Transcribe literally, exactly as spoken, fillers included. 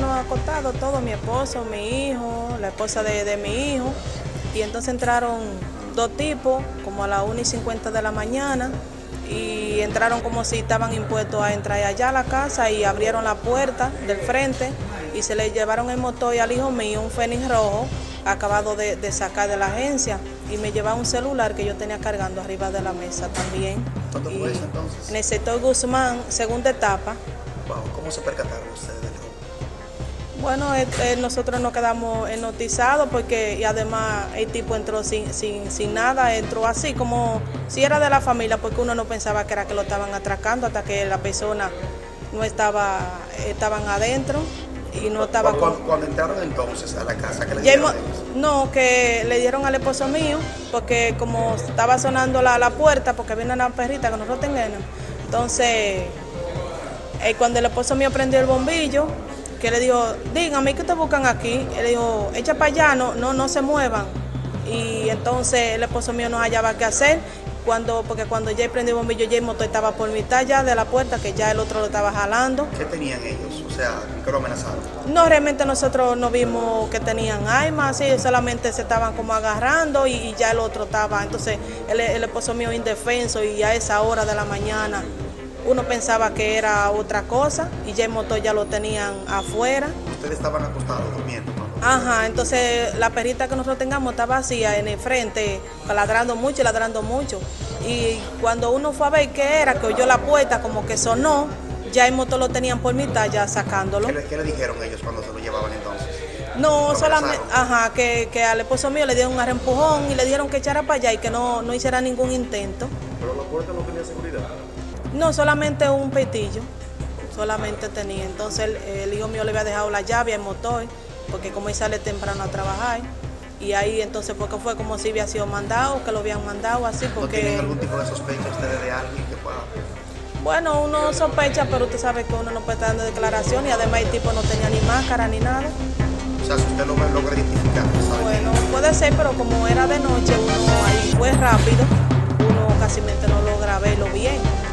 nos ha costado todo, mi esposo, mi hijo, la esposa de, de mi hijo. Y entonces entraron dos tipos, como a las una y cincuenta de la mañana, y entraron como si estaban impuestos a entrar allá a la casa y abrieron la puerta del frente y se le llevaron el motor y al hijo mío, un Fénix rojo, acabado de, de sacar de la agencia, y me llevaron un celular que yo tenía cargando arriba de la mesa también. ¿Cuánto fue eso entonces? En el sector Guzmán, segunda etapa. Wow, ¿cómo se percataron ustedes del robo? Bueno, eh, eh, nosotros nos quedamos hipnotizados porque, y además el tipo entró sin, sin, sin nada, entró así como si era de la familia, porque uno no pensaba que era que lo estaban atracando hasta que la persona no estaba, estaban adentro y no estaba... ¿Cuándo, con... ¿cuándo entraron entonces a la casa? ¿Qué le dieron? No, que le dieron al esposo mío, porque como estaba sonando la, la puerta, porque viene una perrita que nosotros tenemos, entonces eh, cuando el esposo mío prendió el bombillo, que le dijo, dígame, ¿qué te buscan aquí? Él dijo, echa para allá, no, no, no se muevan. Y entonces el esposo mío no hallaba qué hacer, cuando, porque cuando ya prendí el bombillo, ya el motor estaba por mitad ya de la puerta, que ya el otro lo estaba jalando. ¿Qué tenían ellos? O sea, ¿qué lo amenazaron? No, realmente nosotros no vimos que tenían armas, sí, solamente se estaban como agarrando y, y ya el otro estaba. Entonces el, el esposo mío indefenso, y a esa hora de la mañana uno pensaba que era otra cosa y ya el motor ya lo tenían afuera. Ustedes estaban acostados durmiendo, ¿no? Ajá, entonces la perrita que nosotros tengamos estaba vacía en el frente, ladrando mucho, ladrando mucho. Y cuando uno fue a ver qué era, que oyó la puerta, como que sonó, ya el motor lo tenían por mitad ya sacándolo. ¿Qué le, qué le dijeron ellos cuando se lo llevaban entonces? No, solamente, ajá, que, que al esposo mío le dieron un arrempujón y le dijeron que echara para allá y que no, no hiciera ningún intento. ¿Pero la puerta no tenía seguridad? No, solamente un petillo, solamente tenía. Entonces el, el hijo mío le había dejado la llave al motor, porque como él sale temprano a trabajar, y ahí entonces porque fue como si había sido mandado, que lo habían mandado así porque... ¿No tienen algún tipo de sospecha ustedes de alguien que pueda...? Bueno, uno sospecha, pero usted sabe que uno no puede estar dando declaración, y además el tipo no tenía ni máscara ni nada. O sea, si usted lo logra identificar, ¿sabe? Bueno, puede ser, pero como era de noche, uno ahí fue rápido, uno casi no logra verlo bien.